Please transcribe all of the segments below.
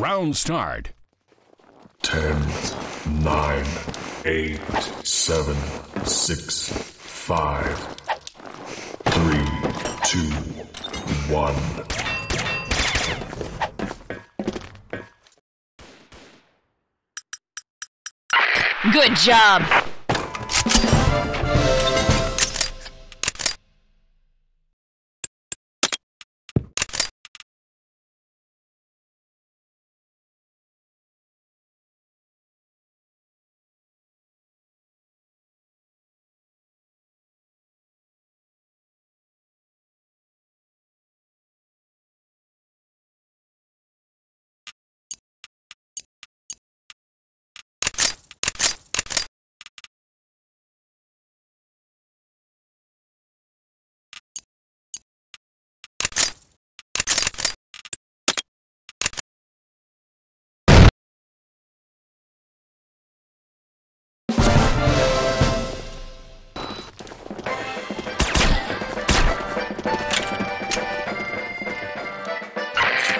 Round start. 10, 9, 8, 7, 6, 5, 3, 2, 1. Good job.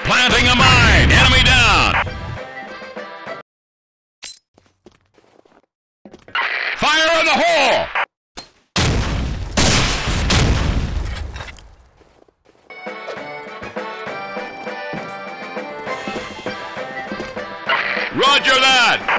Planting a mine! Enemy down! Fire in the hole! Roger that!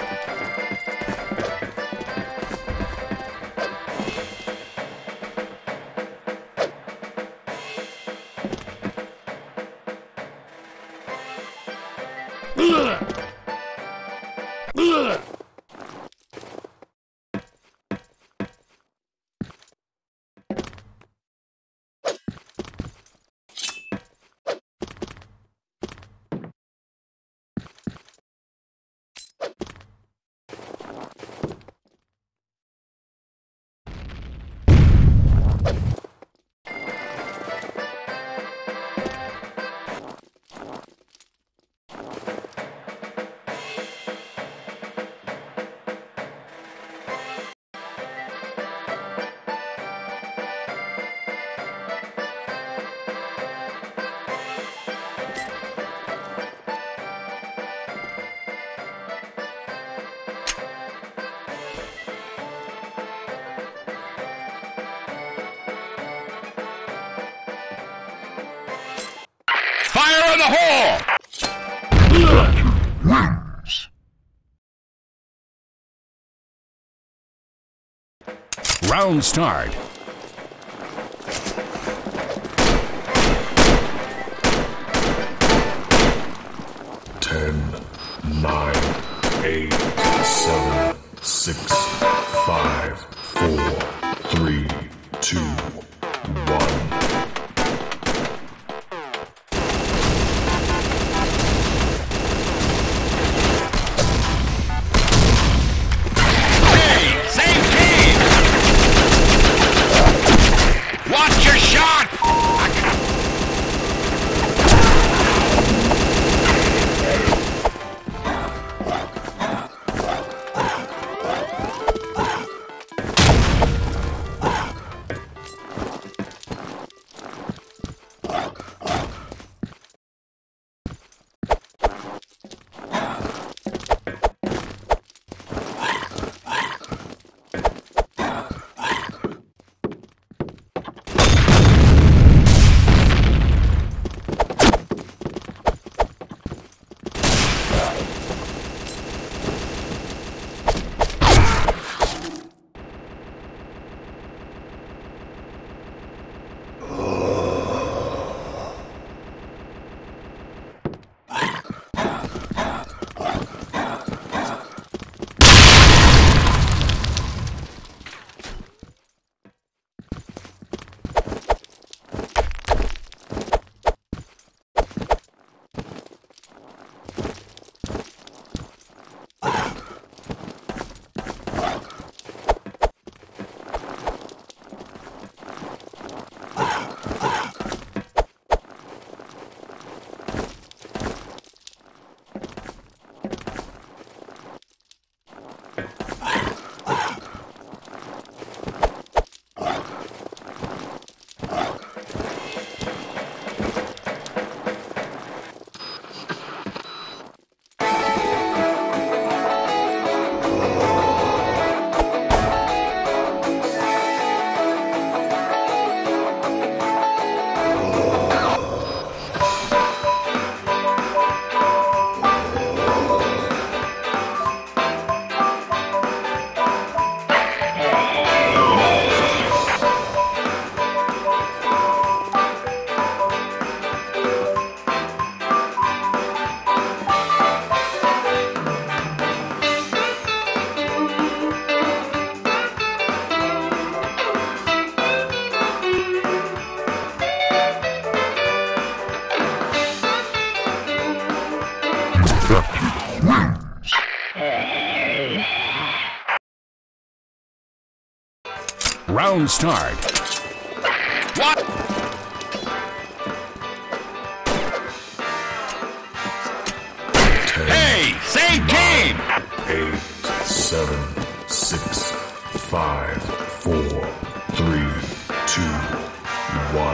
Fire in the hole! Round start. 10, 9, 8, 7, 6, 5, 4, 3, 2, 1. Patrick wins. Round start. What? Hey, same game. 8, 7, 6, 5, 4, 3, 2, 1.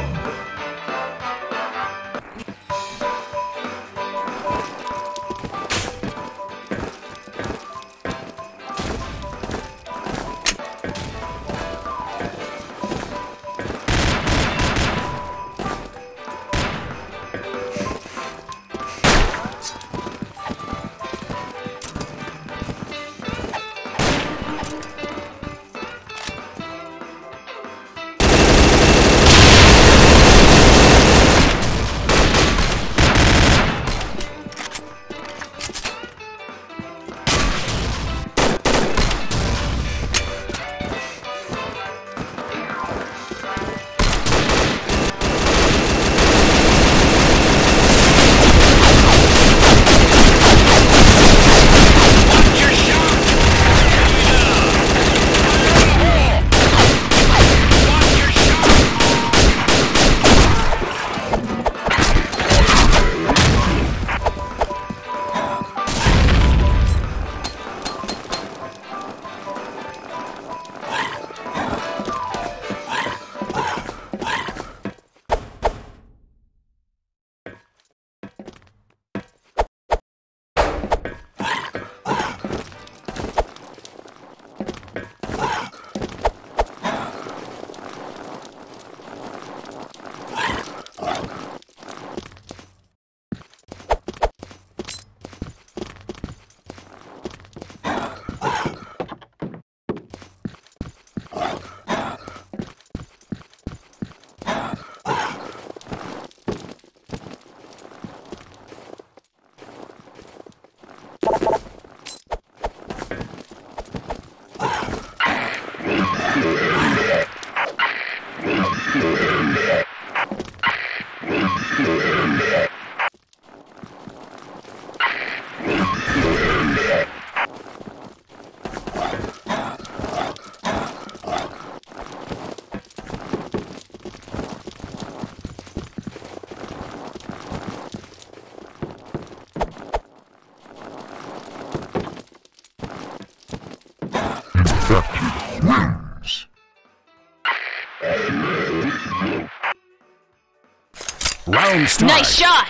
Nice shot!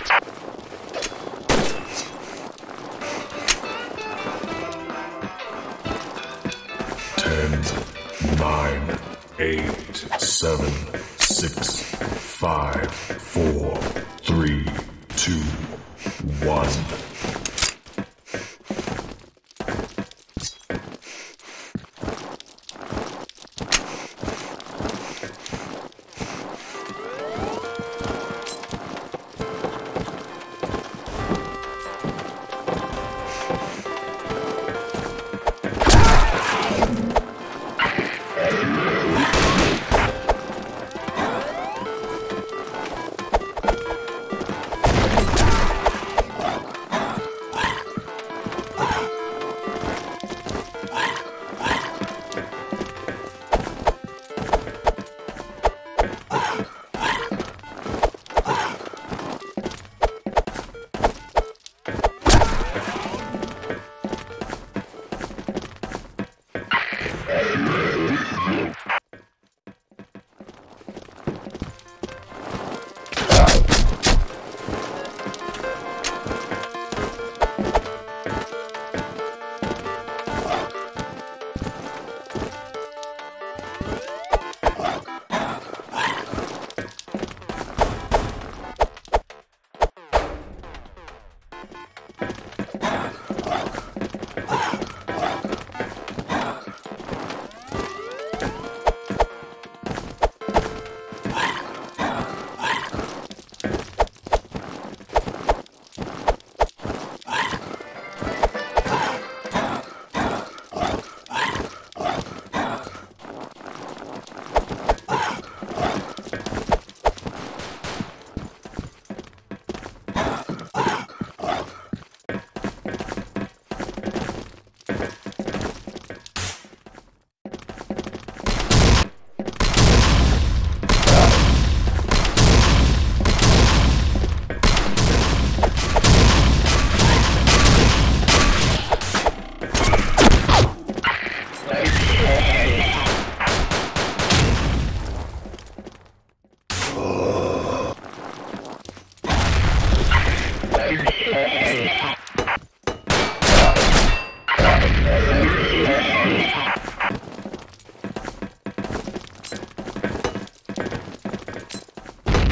Round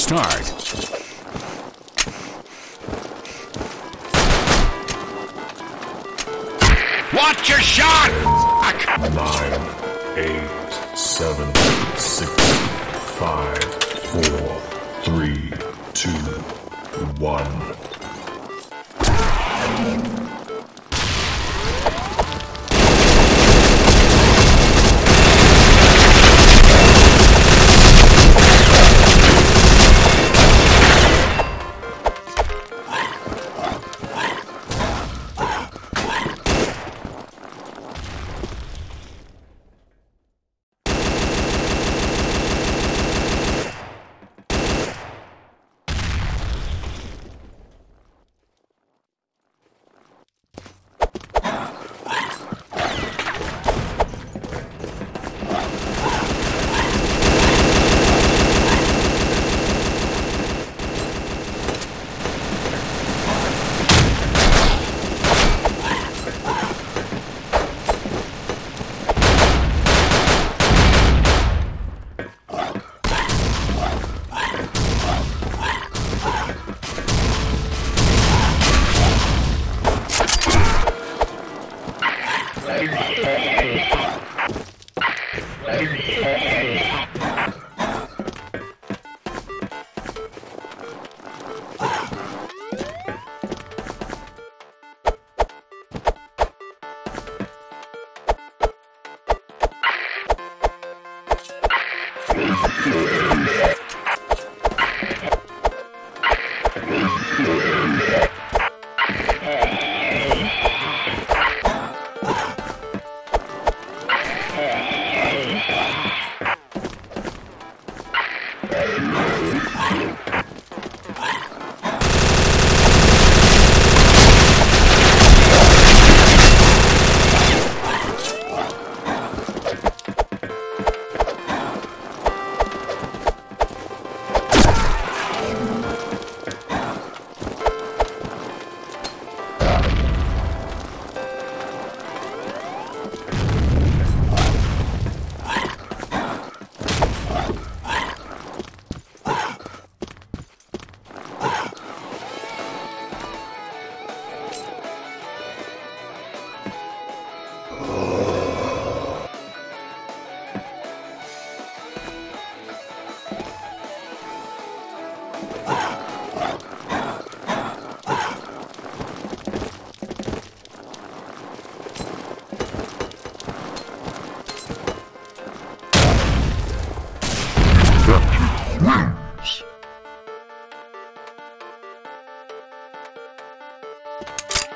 start. Watch your shot! 9, 8, 7, 6, 5, 4, 3, 2, 1.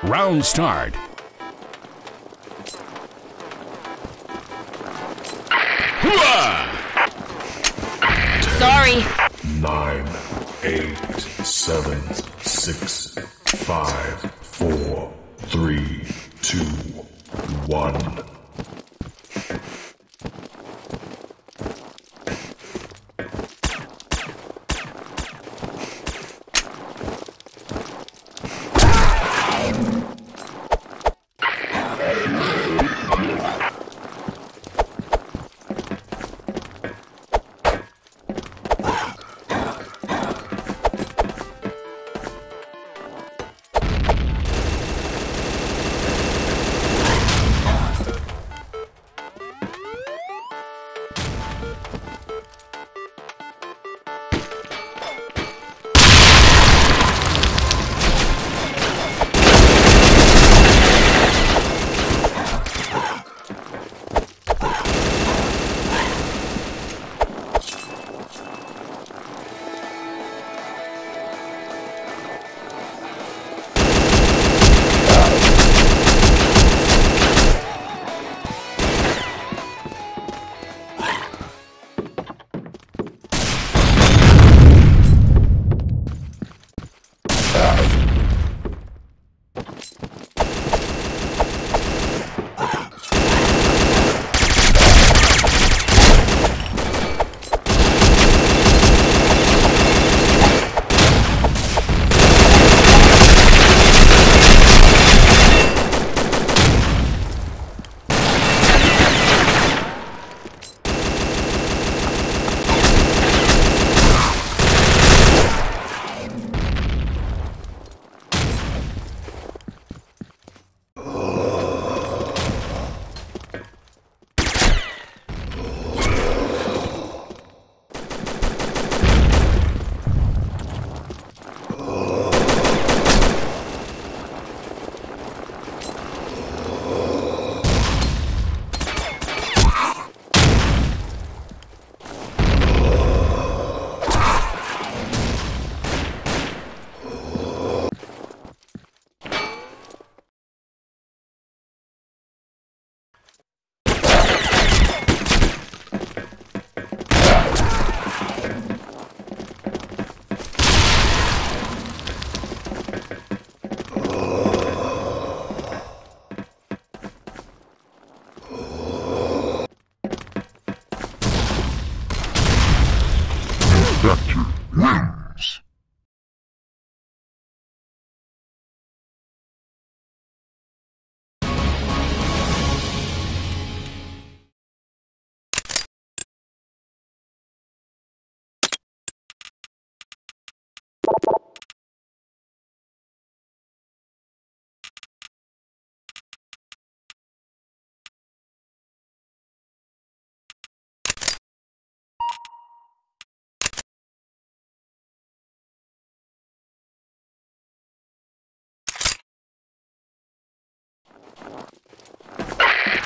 Round start. Sorry. 9, 8, 7, 6, 5, 4, 3, 2, 1.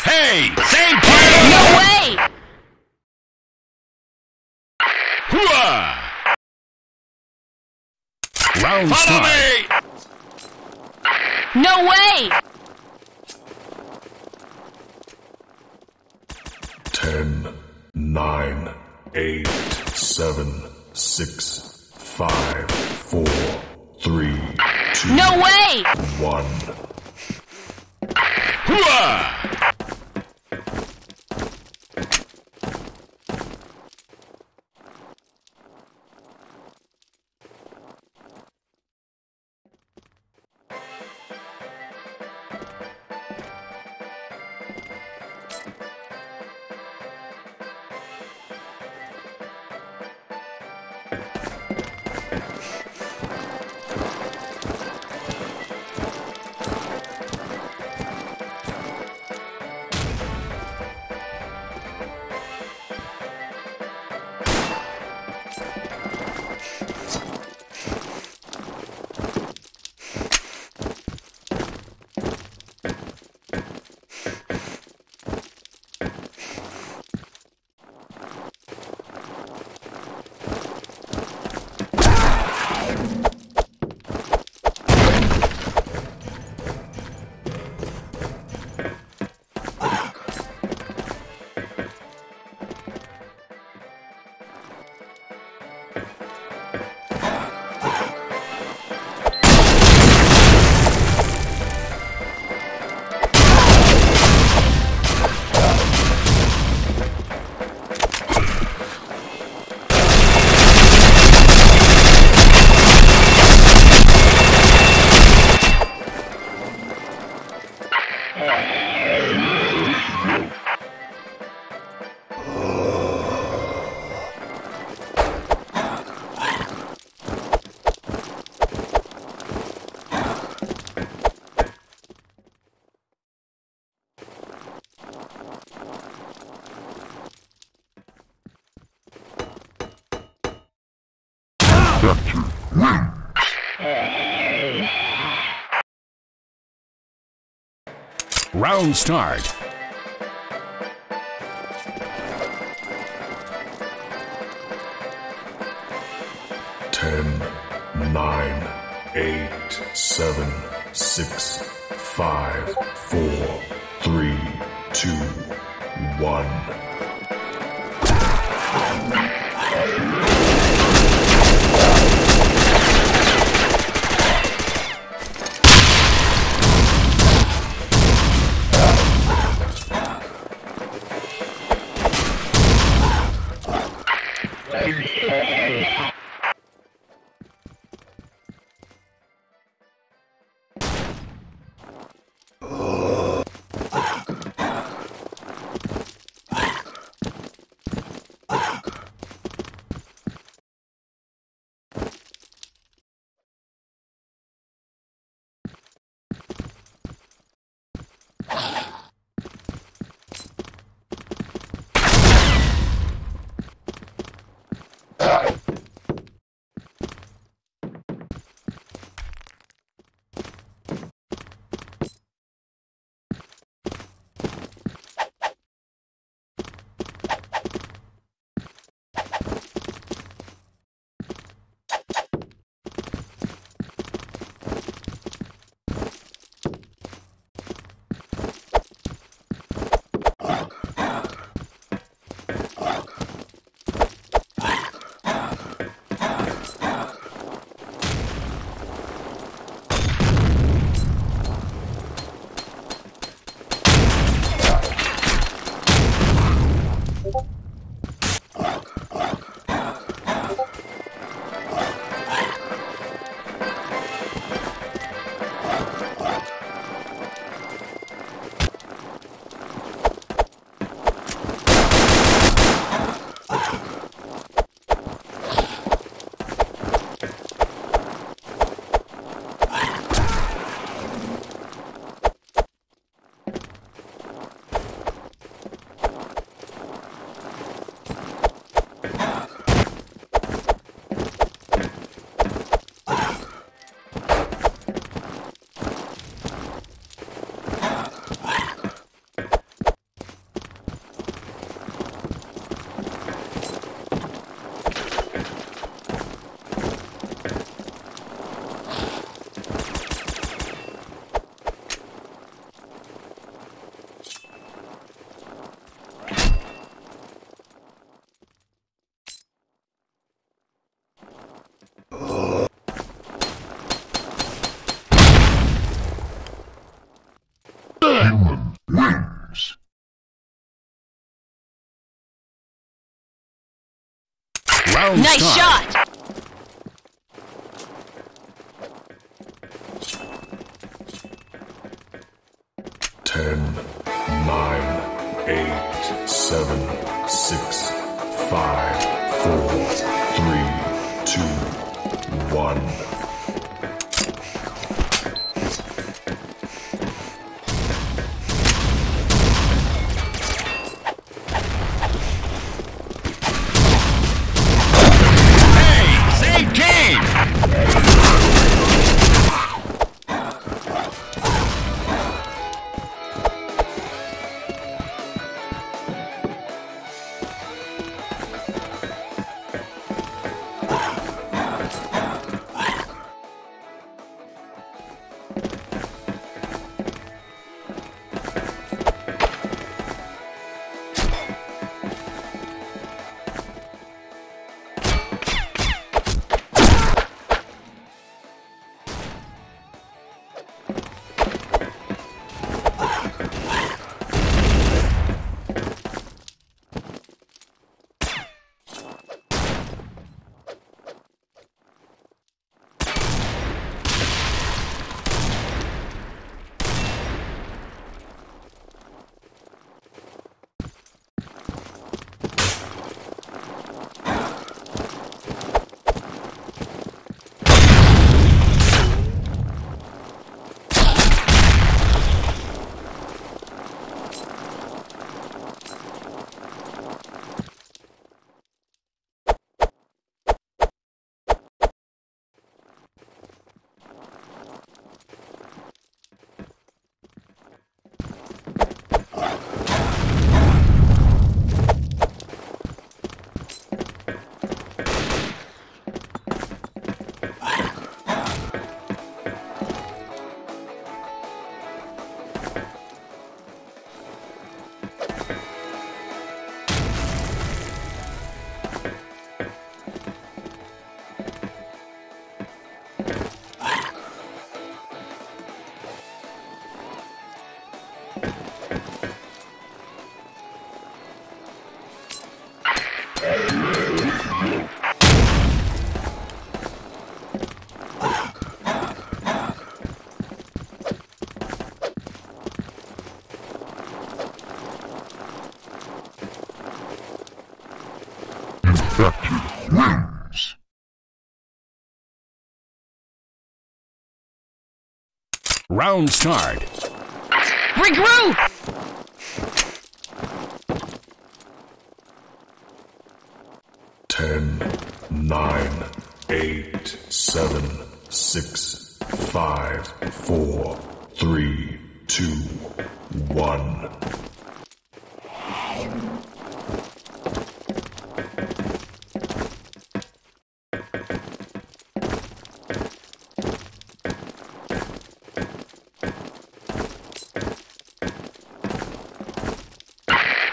Hey! Same time! No way! Hooah! Round Follow start. Me! No way! 10, 9, 8, 7, 6, 5, 4, 3, 2, no way! 1. Hooah! Round start. Round nice start. Shot! Round start. Regroup!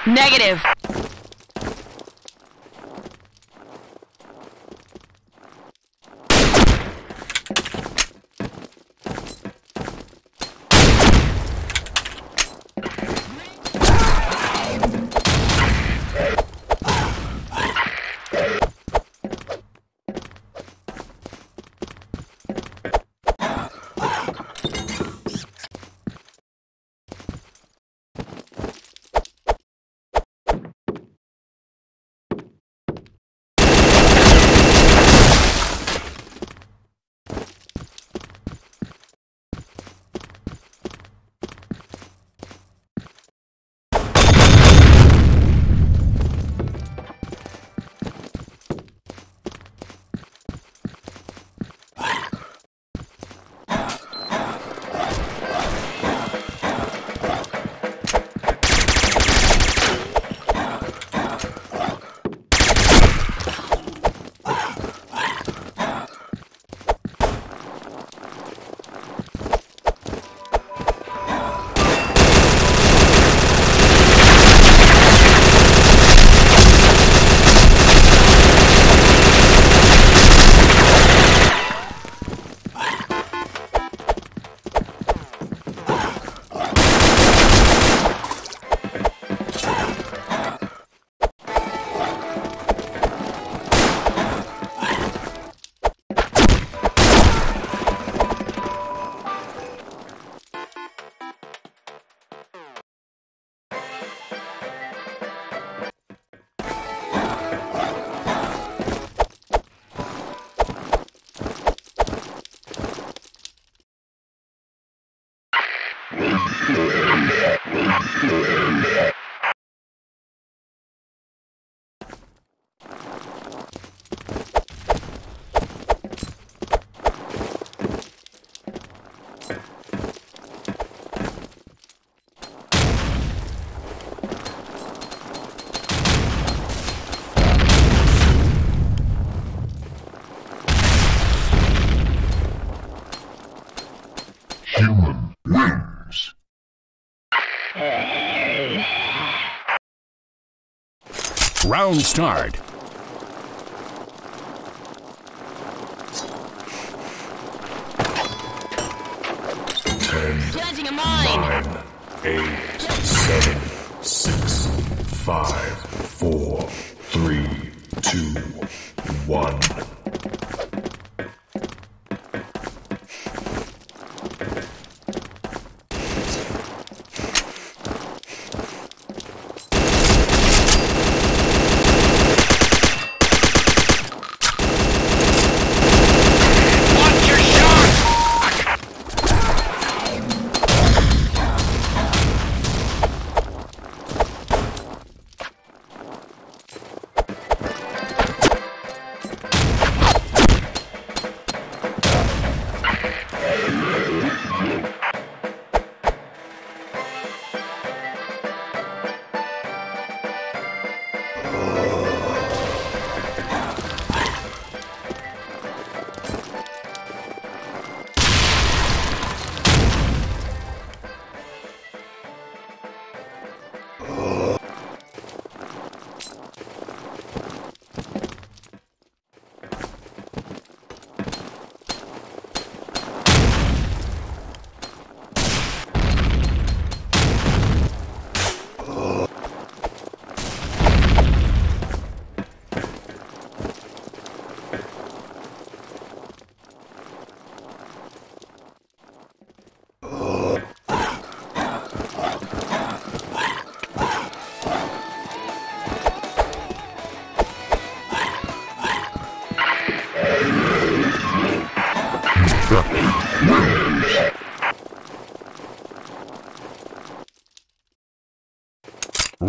Negative. Round start. Planting a mine. 9, 8, 7, 6, 5, 4, 3, 2, 1.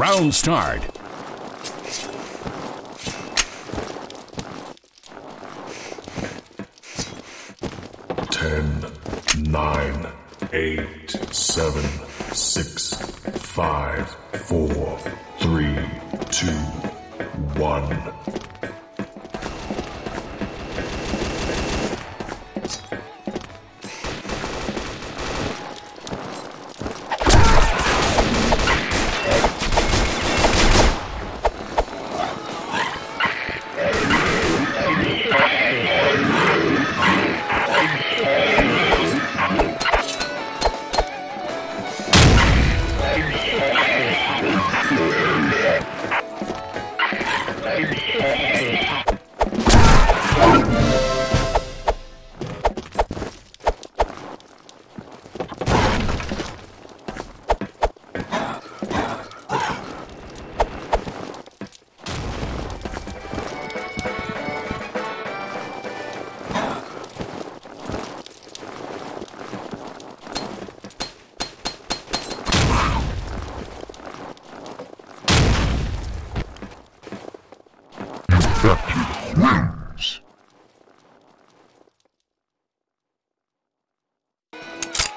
Round start. Ten, 9, 8, 7, 6, 5, 4, 3, 2, 1.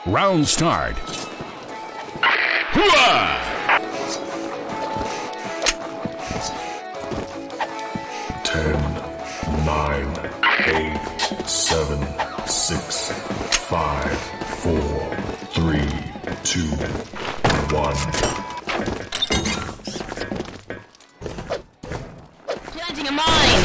Round start. Hooah! 10, 9, 8, 7, 6, 5, 4, 3, 2, 1. Planting a mine.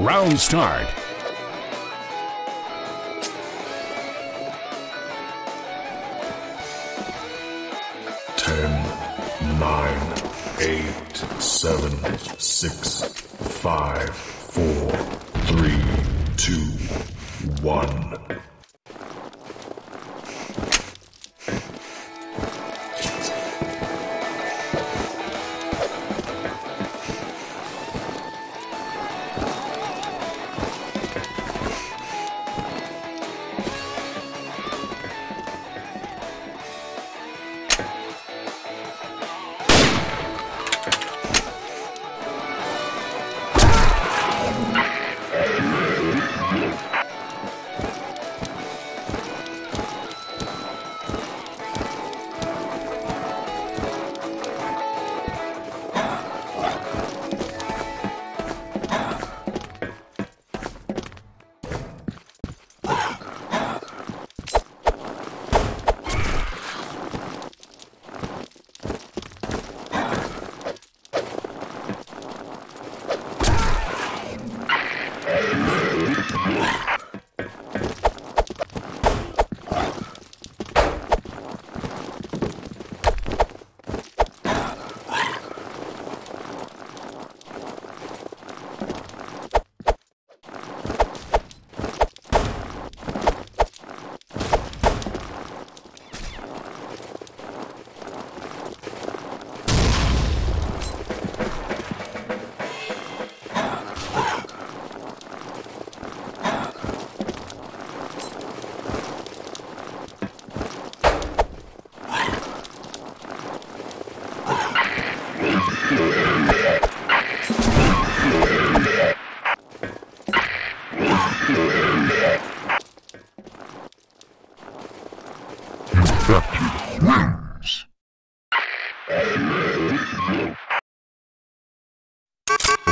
Round start. Eight, seven, six, five, four, three, two, one.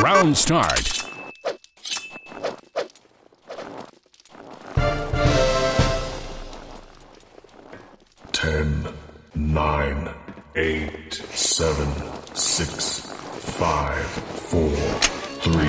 Round start. Ten, 9, 8, 7, 6, 5, 4, 3, 2, 1.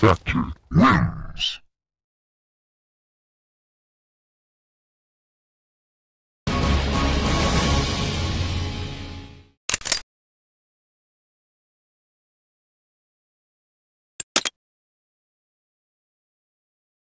Factor wins.